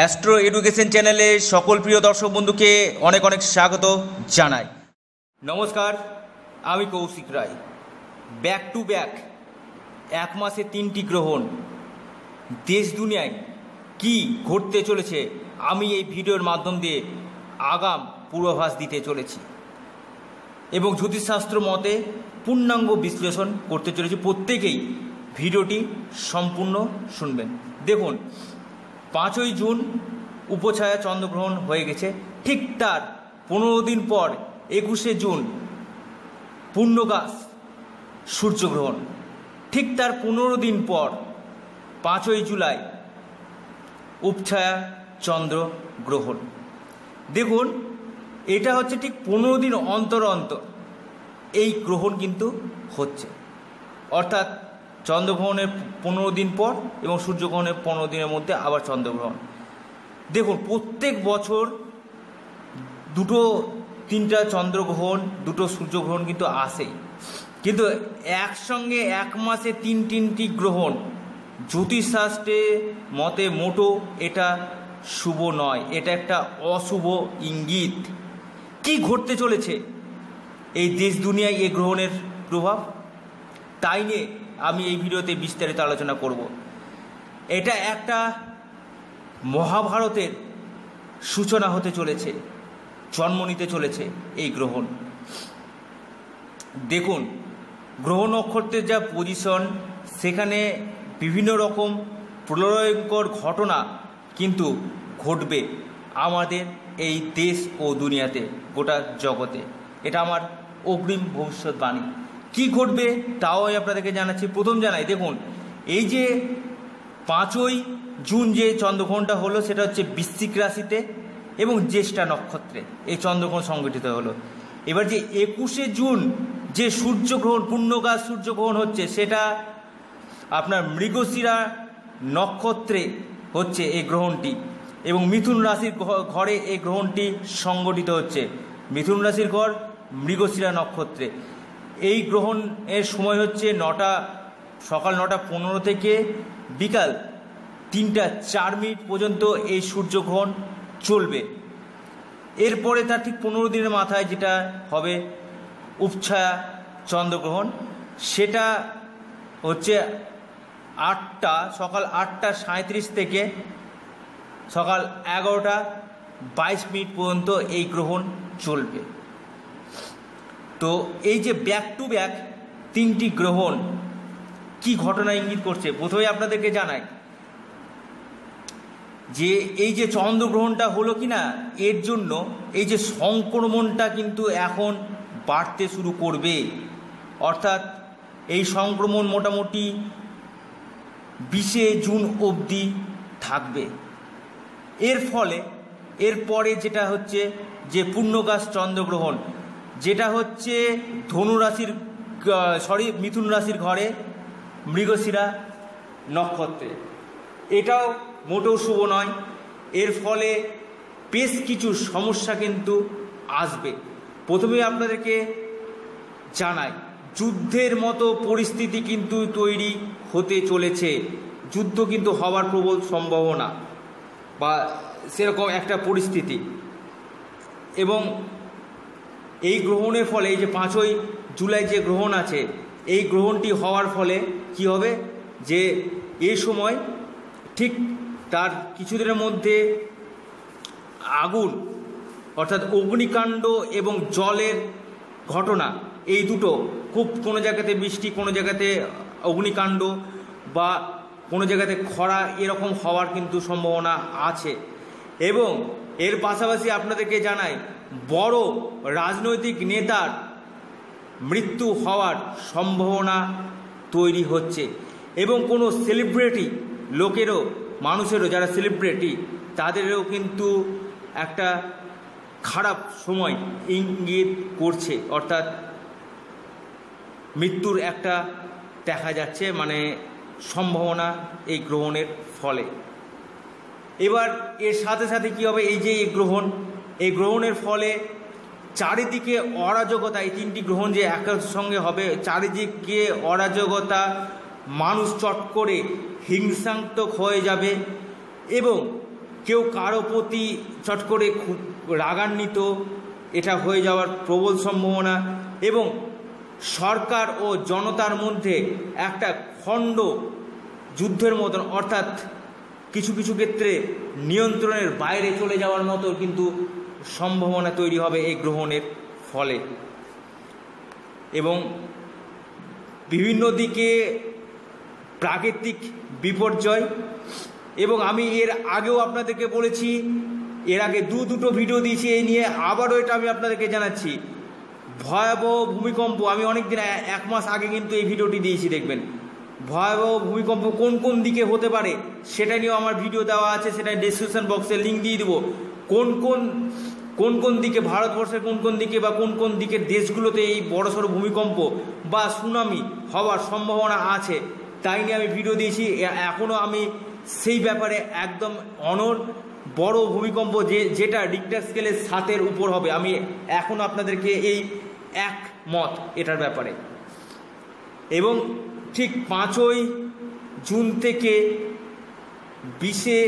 Astro education channel सकल प्रिय दर्शक बंधु के अनेक अनेक स्वागत जानाई। नमस्कार, आमी Koushik Roy. Back to back एक मासे तीनटी ग्रहण देश दुनिया की घटते चले आमी ये भिडियोर माध्यम दिए आगाम पूर्वाभास दीते चले एवं ज्योतिषशास्त्र मते पूर्णांग विश्लेषण करते चले। प्रत्येकेई भिडियोटी सम्पूर्ण शुनबेन। देखुन 5 जून उपछाया चंद्रग्रहण हो गए, ठीक तार 15 दिन पर 21 जून पूर्णगास सूर्यग्रहण, ठीक तार 15 दिन पर 5 जुलाई उपछाया चंद्रग्रहण। देखुन एटा होच्छे ठीक 15 दिन अंतर अंतर यह ग्रहण किन्तु होच्छे, अर्थात चंद्रग्रहण 15 दिन पर और सूर्यग्रहण 15 दिन मध्य आबार चंद्रग्रहण। देखो प्रत्येक बचर दुटो तीनटा चंद्रग्रहण दुटो सूर्यग्रहण किन्तु आसे, किन्तु एक संगे एक मासे तीन तीनटी ग्रहण ज्योतिषशास्त्रे मते मोटो एटा शुभ नय, एटा एकटा अशुभ इंगित। कि घटते चलेছে এই देश दुनिया এই গ্রহণের प्रभाव, তাই নিয়ে आमी এই ভিডিওতে বিস্তারিত আলোচনা করব। এটা একটা মহাভারতের সূচনা হতে চলেছে, জন্ম নিতে চলেছে এই গ্রহণ। দেখুন গ্রহ নক্ষত্রের যা পজিশন সেখানে বিভিন্ন রকম প্রলয়ঙ্কর ঘটনা কিন্তু ঘটবে আমাদের এই দেশ ও দুনিয়াতে গোটা জগতে। এটা আমার অগ্রিম ভবিষ্যৎবাণী। কি ঘটবে তাও আপনাদেরকে জানাচ্ছি। প্রথম জানাই, দেখুন এই যে 5 জুন যে চন্দ্রগ্রহণটা হলো সেটা হচ্ছে বৃশ্চিক রাশিতে এবং জ্যেষ্ঠা নক্ষত্রে এই চন্দ্রগ্রহণ সংঘটিত হলো। এবার যে 21 জুন যে সূর্যগ্রহণ পূর্ণগ্রাস সূর্যগ্রহণ হচ্ছে সেটা আপনার মৃগশিরা নক্ষত্রে হচ্ছে এই গ্রহণটি এবং মিথুন রাশির ঘরে এই গ্রহণটি সংঘটিত হচ্ছে। মিথুন রাশির ঘর মৃগশিরা নক্ষত্রে। এই গ্রহণের সময় হচ্ছে সকাল 9:15 থেকে বিকাল 3:04 পর্যন্ত এই সূর্যগ্রহণ চলবে। এরপরে তার ঠিক 15 দিনের মাথায় যেটা হবে উপছায়া চন্দ্রগ্রহণ, সেটা হচ্ছে সকাল 8:37 থেকে সকাল 11:22 পর্যন্ত এই গ্রহণ চলবে। तो ये बैक टू बैक तीन टी ग्रहण की घटना इंगित करछे। प्रथमे आपनादेरके जानाई जे এই যে চন্দ্রগ্রহণটা হলো কিনা এর জন্য এই যে সংক্রমণটা কিন্তু এখন বাড়তে শুরু করবে, অর্থাৎ এই সংক্রমণ মোটামুটি 20 জুন অবধি থাকবে। এর ফলে এরপরে যেটা হচ্ছে যে পূর্ণগ্রাস চন্দ্রগ্রহণ যেটা হচ্ছে মিথুন রাশির ঘরে মৃগশিরা নক্ষত্রে, এটাও মোটেও শুভ নয়। এর ফলে বেশ কিছু সমস্যা কিন্তু আসবে। প্রথমে আপনাদেরকে জানাই যুদ্ধের মতো পরিস্থিতি কিন্তু তৈরি হতে চলেছে, যুদ্ধ কিন্তু হওয়ার প্রবল সম্ভাবনা বা সেরকম একটা পরিস্থিতি। এবং এই গ্রহণের ফলে এই যে 5 জুলাই যে গ্রহণ আছে এই গ্রহণটি হওয়ার ফলে কি হবে যে এই সময় ঠিক তার কিছুদিনের মধ্যে আগুন অর্থাৎ অগ্নিকাণ্ড এবং জলের ঘটনা এই দুটো খুব, কোনো জায়গাতে বৃষ্টি কোনো জায়গাতে অগ্নিকাণ্ড বা কোনো জায়গাতে খরা, এরকম হওয়ার কিন্তু সম্ভাবনা আছে। এবং এর পাশাপাশি আপনাদেরকে জানাই বড় রাজনৈতিক নেতার মৃত্যু হওয়ার সম্ভাবনা তৈরি হচ্ছে এবং কোনো সেলিব্রিটি লোকেরও মানুষেরও যারা সেলিব্রিটি তাদেরও কিন্তু একটা খারাপ সময় ইঙ্গিত করছে, অর্থাৎ মৃত্যুর একটা দেখা যাচ্ছে মানে সম্ভাবনা এই গ্রহণের ফলে। এবার এর সাথে সাথে কি হবে এই যে এই গ্রহণের ফলে চারিদিকে অরাজকতা, এই তিনটি গ্রহণ যে একের সঙ্গে হবে চারিদিকে অরাজকতা, মানুষ চট করে হিংসাত্মক হয়ে যাবে এবং কেউ কারো প্রতি চট করে খুব রাগান্বিত এটা হয়ে যাওয়ার প্রবল সম্ভাবনা এবং সরকার ও জনতার মধ্যে একটা খণ্ড যুদ্ধের মতন অর্থাৎ কিছু কিছু ক্ষেত্রে নিয়ন্ত্রণের বাইরে চলে যাওয়ার মতো কিন্তু সম্ভাবনা তৈরি হবে এই গ্রহণের ফলে এবং বিভিন্ন দিকে প্রাকৃতিক বিপর্যয় এবং আমি এর আগেও আপনাদেরকে বলেছি এর আগে দুটো ভিডিও দিয়েছি এই নিয়ে আবারও এটা আমি আপনাদেরকে জানাচ্ছি ভয়াবহ ভূমিকম্প আমি অনেক দিন এক মাস আগে কিন্তু এই ভিডিওটি দিয়েছি দেখবেন ভয়াবহ ভূমিকম্প কোন কোন দিকে হতে পারে সেটা নিয়েও আমার ভিডিও দেওয়া আছে সেটা ডেসক্রিপশন বক্সে লিঙ্ক দিয়ে দেবো কোন কোন কোন কোন দিকে ভারতবর্ষের কোন কোন দিকে বা কোন কোন দিকের দেশগুলোতে এই বড়সড় ভূমিকম্প বা সুনামি হওয়ার সম্ভাবনা আছে তাই নিয়ে আমি ভিডিও দিয়েছি এখনও আমি সেই ব্যাপারে একদম অনড় বড় ভূমিকম্প যেটা রিক্টার স্কেলের 7-এর উপর হবে আমি এখন আপনাদেরকে এই এক মত এটার ব্যাপারে এবং ঠিক 5ই জুন থেকে 20শে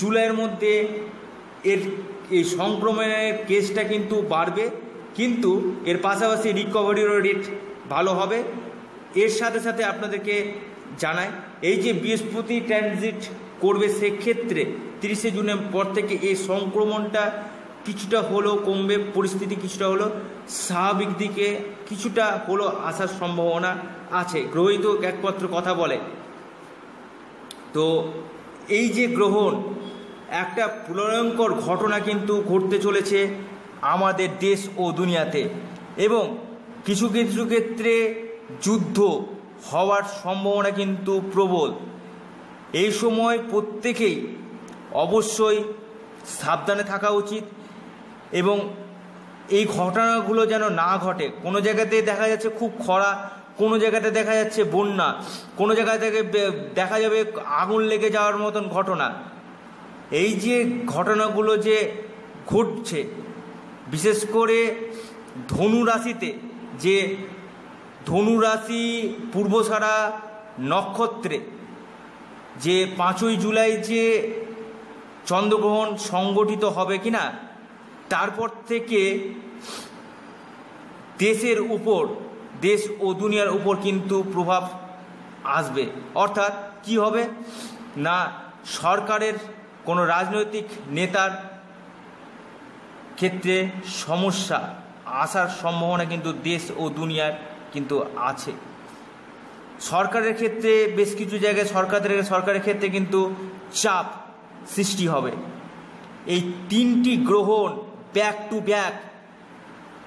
জুলাইয়ের মধ্যে এর এই সংক্রমণের কেসটা কিন্তু বাড়বে কিন্তু এর পাশাপাশি রিকভারিরও রেট ভালো হবে এর সাথে সাথে আপনাদেরকে জানাই এই যে বৃহস্পতি ট্রানজিট করবে সেক্ষেত্রে 30শে জুনের পর থেকে এই সংক্রমণটা কিছুটা হলেও কমবে পরিস্থিতি কিছুটা হলেও স্বাভাবিক দিকে কিছুটা হলেও আসার সম্ভাবনা আছে গ্রহই তো একমাত্র কথা বলে তো এই যে গ্রহণ একটা ভয়ঙ্কর ঘটনা কিন্তু ঘটতে চলেছে আমাদের দেশ ও দুনিয়াতে এবং কিছু কিছু ক্ষেত্রে যুদ্ধ হওয়ার সম্ভাবনা কিন্তু প্রবল এই সময় প্রত্যেকেই অবশ্যই সাবধানে থাকা উচিত এবং এই ঘটনাগুলো যেন না ঘটে কোনো জায়গাতে দেখা যাচ্ছে খুব খরা কোনো জায়গাতে দেখা যাচ্ছে বন্যা কোনো জায়গা থেকে দেখা যাবে আগুন লেগে যাওয়ার মতন ঘটনা এই যে ঘটনাগুলো যে ঘটছে বিশেষ করে ধনু রাশিতে যে ধনু রাশি পূর্বশরা নক্ষত্রে যে 5ই জুলাই যে চন্দ্রগ্রহণ সংগঠিত হবে কিনা তারপর থেকে দেশের উপর দেশ ও দুনিয়ার উপর কিন্তু প্রভাব আসবে অর্থাৎ কি হবে না সরকারের কোনো রাজনৈতিক নেতার ক্ষেত্রে সমস্যা আসার সম্ভাবনা কিন্তু দেশ ও দুনিয়ার কিন্তু আছে সরকারের ক্ষেত্রে বেশ কিছু জায়গায় সরকারের ক্ষেত্রে কিন্তু চাপ সৃষ্টি হবে এই 3টি গ্রহণ ব্যাক টু ব্যাক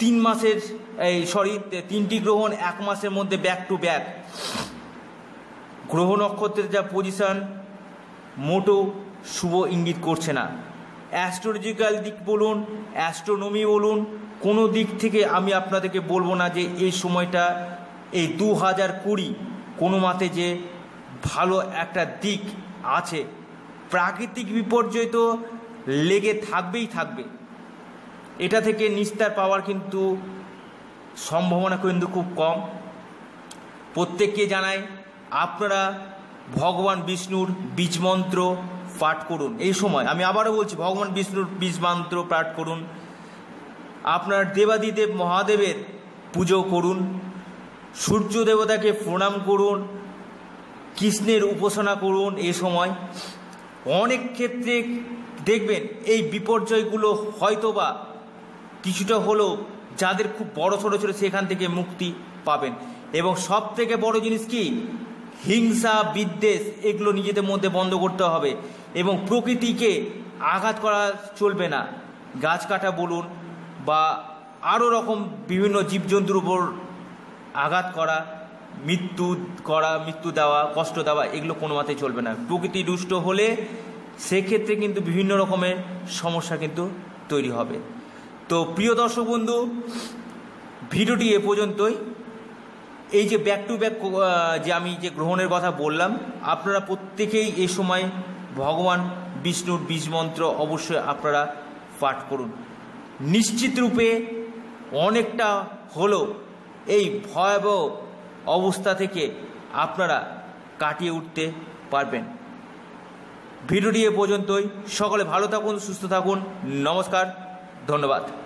3 মাসের এই সরি 3টি গ্রহণ 1 মাসের মধ্যে ব্যাক টু ব্যাক গ্রহ নক্ষত্রের যা পজিশন মোটো শুভ ইঙ্গিত করছে না অ্যাস্ট্রোলজিক্যাল দিক বলুন অ্যাস্ট্রোনমি বলুন কোনো দিক থেকে আমি আপনাদেরকে বলবো না যে এই সময়টা এই 2020 কোনো মতে যে ভালো একটা দিক আছে প্রাকৃতিক বিপর্যয় তো লেগে থাকবেই থাকবে এটা থেকে নিস্তার পাওয়ার কিন্তু সম্ভাবনা কিন্তু খুব কম প্রত্যেককে জানাই আপনারা ভগবান বিষ্ণুর বীজমন্ত্র পাঠ করুন এই সময় আমি আবারও বলছি ভগবান বিষ্ণুর বীজমন্ত্র পাঠ করুন আপনার দেবাদিদেব মহাদেবের পুজো করুন সূর্য দেবতাকে প্রণাম করুন কৃষ্ণের উপাসনা করুন এই সময় অনেক ক্ষেত্রে দেখবেন এই বিপর্যয়গুলো হয়তোবা কিছুটা হলেও যাদের খুব বড় সড়ো ছিল সেখান থেকে মুক্তি পাবেন এবং সব থেকে বড় জিনিস কি হিংসা বিদ্বেষ এগুলো নিজেদের মধ্যে বন্ধ করতে হবে এবং প্রকৃতিকে আঘাত করা চলবে না গাছ কাটা বলুন বা আরও রকম বিভিন্ন জীবজন্তুর উপর আঘাত করা মৃত্যু দেওয়া কষ্ট দেওয়া এগুলো কোনো মতেই চলবে না প্রকৃতি দুষ্ট হলে সেক্ষেত্রে কিন্তু বিভিন্ন রকমের সমস্যা কিন্তু তৈরি হবে তো প্রিয় দর্শক বন্ধু ভিডিওটি এ পর্যন্তই এই যে ব্যাক টু ব্যাক যে আমি যে গ্রহণের কথা বললাম আপনারা প্রত্যেকেই এ সময় ভগবান বিষ্ণুর বীজমন্ত্র অবশ্যই আপনারা পাঠ করুন নিশ্চিত রূপে অনেকটা হলো এই ভয়াবহ অবস্থা থেকে আপনারা কাটিয়ে উঠতে পারবেন ভিডিওটি এ পর্যন্তই। সকলে ভালো থাকুন, সুস্থ থাকুন। নমস্কার, ধন্যবাদ।